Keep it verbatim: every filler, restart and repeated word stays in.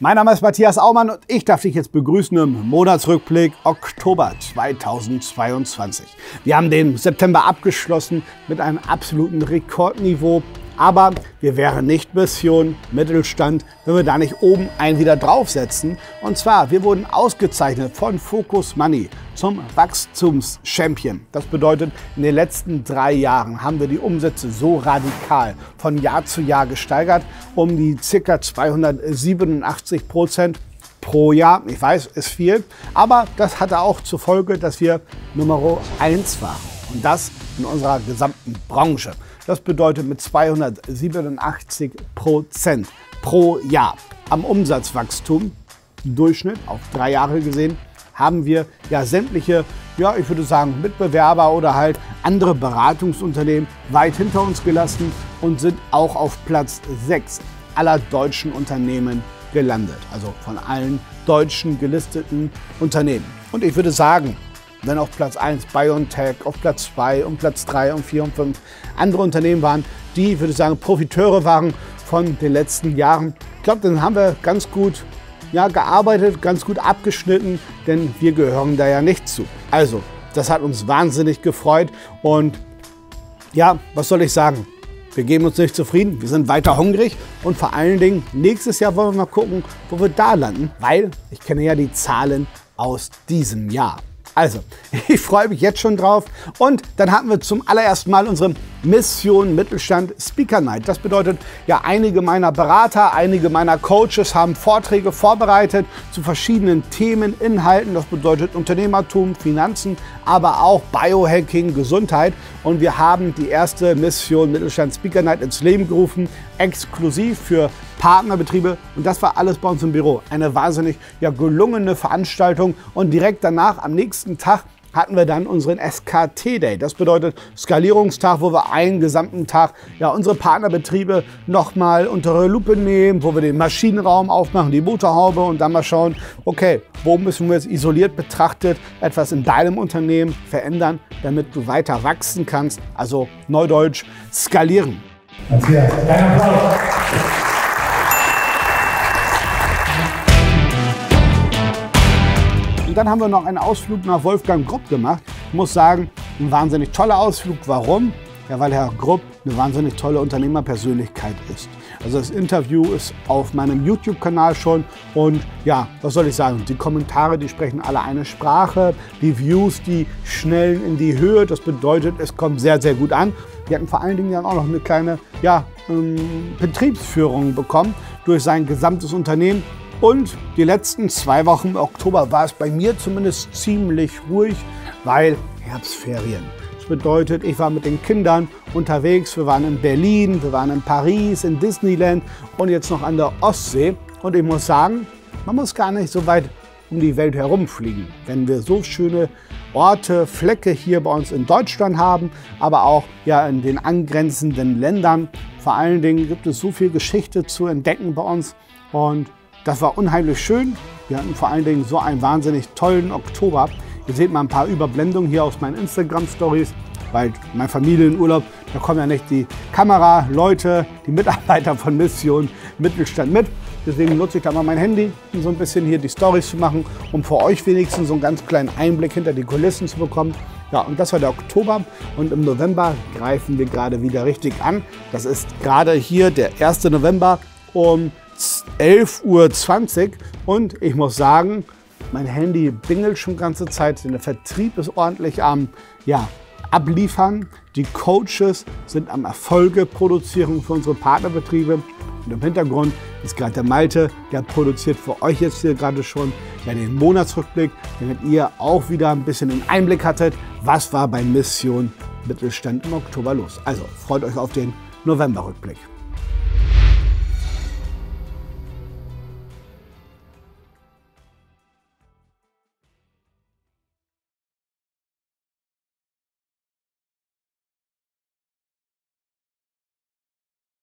Mein Name ist Matthias Aumann und ich darf dich jetzt begrüßen im Monatsrückblick Oktober zweitausendzweiundzwanzig. Wir haben den September abgeschlossen mit einem absoluten Rekordniveau. Aber wir wären nicht Mission Mittelstand, wenn wir da nicht oben einen wieder draufsetzen. Und zwar, wir wurden ausgezeichnet von Focus Money zum Wachstumschampion. Das bedeutet, in den letzten drei Jahren haben wir die Umsätze so radikal von Jahr zu Jahr gesteigert, um die ca. zweihundertsiebenundachtzig Prozent pro Jahr. Ich weiß, ist viel, aber das hatte auch zur Folge, dass wir Nummer eins waren. Und das in unserer gesamten Branche. Das bedeutet mit zweihundertsiebenundachtzig Prozent pro Jahr am Umsatzwachstum, im Durchschnitt auf drei Jahre gesehen, haben wir ja sämtliche, ja, ich würde sagen, Mitbewerber oder halt andere Beratungsunternehmen weit hinter uns gelassen und sind auch auf Platz sechs aller deutschen Unternehmen gelandet. Also von allen deutschen gelisteten Unternehmen. Und ich würde sagen, wenn auf Platz eins BioNTech, auf Platz zwei und Platz drei und vier und fünf andere Unternehmen waren, die, würde ich sagen, Profiteure waren von den letzten Jahren. Ich glaube, dann haben wir ganz gut ja, gearbeitet, ganz gut abgeschnitten, denn wir gehören da ja nicht zu. Also, das hat uns wahnsinnig gefreut und ja, was soll ich sagen? Wir geben uns nicht zufrieden, wir sind weiter hungrig und vor allen Dingen nächstes Jahr wollen wir mal gucken, wo wir da landen, weil ich kenne ja die Zahlen aus diesem Jahr. Also, ich freue mich jetzt schon drauf und dann hatten wir zum allerersten Mal unsere Mission Mittelstand Speaker Night. Das bedeutet, ja, einige meiner Berater, einige meiner Coaches haben Vorträge vorbereitet zu verschiedenen Themen, Inhalten. Das bedeutet Unternehmertum, Finanzen, aber auch Biohacking, Gesundheit. Und wir haben die erste Mission Mittelstand Speaker Night ins Leben gerufen, exklusiv für Partnerbetriebe und das war alles bei uns im Büro. Eine wahnsinnig ja, gelungene Veranstaltung und direkt danach, am nächsten Tag, hatten wir dann unseren S K T-Day. Das bedeutet Skalierungstag, wo wir einen gesamten Tag ja, unsere Partnerbetriebe nochmal unter die Lupe nehmen, wo wir den Maschinenraum aufmachen, die Motorhaube und dann mal schauen, okay, wo müssen wir jetzt isoliert betrachtet etwas in deinem Unternehmen verändern, damit du weiter wachsen kannst, also neudeutsch skalieren. Matthias, einen Applaus. Und dann haben wir noch einen Ausflug nach Wolfgang Grupp gemacht. Ich muss sagen, ein wahnsinnig toller Ausflug. Warum? Ja, weil Herr Grupp eine wahnsinnig tolle Unternehmerpersönlichkeit ist. Also das Interview ist auf meinem YouTube-Kanal schon und ja, was soll ich sagen, die Kommentare, die sprechen alle eine Sprache, die Views, die schnellen in die Höhe, das bedeutet, es kommt sehr, sehr gut an. Wir hatten vor allen Dingen dann auch noch eine kleine ja, ähm, Betriebsführung bekommen durch sein gesamtes Unternehmen. Und die letzten zwei Wochen im Oktober war es bei mir zumindest ziemlich ruhig, weil Herbstferien. Das bedeutet, ich war mit den Kindern unterwegs, wir waren in Berlin, wir waren in Paris, in Disneyland und jetzt noch an der Ostsee. Und ich muss sagen, man muss gar nicht so weit um die Welt herumfliegen, wenn wir so schöne Orte, Flecke hier bei uns in Deutschland haben, aber auch ja, in den angrenzenden Ländern. Vor allen Dingen gibt es so viel Geschichte zu entdecken bei uns und das war unheimlich schön. Wir hatten vor allen Dingen so einen wahnsinnig tollen Oktober. Ihr seht mal ein paar Überblendungen hier aus meinen Instagram-Stories, weil mein Familienurlaub, da kommen ja nicht die Kameraleute, die Mitarbeiter von Mission Mittelstand mit. Deswegen nutze ich da mal mein Handy, um so ein bisschen hier die Stories zu machen, um für euch wenigstens so einen ganz kleinen Einblick hinter die Kulissen zu bekommen. Ja, und das war der Oktober und im November greifen wir gerade wieder richtig an. Das ist gerade hier der erste November um elf Uhr zwanzig und ich muss sagen, mein Handy bingelt schon die ganze Zeit, denn der Vertrieb ist ordentlich am ja, Abliefern. Die Coaches sind am Erfolge produzieren für unsere Partnerbetriebe. Und im Hintergrund ist gerade der Malte, der produziert für euch jetzt hier gerade schon ja, den Monatsrückblick, damit ihr auch wieder ein bisschen den Einblick hattet, was war bei Mission Mittelstand im Oktober los. Also freut euch auf den Novemberrückblick.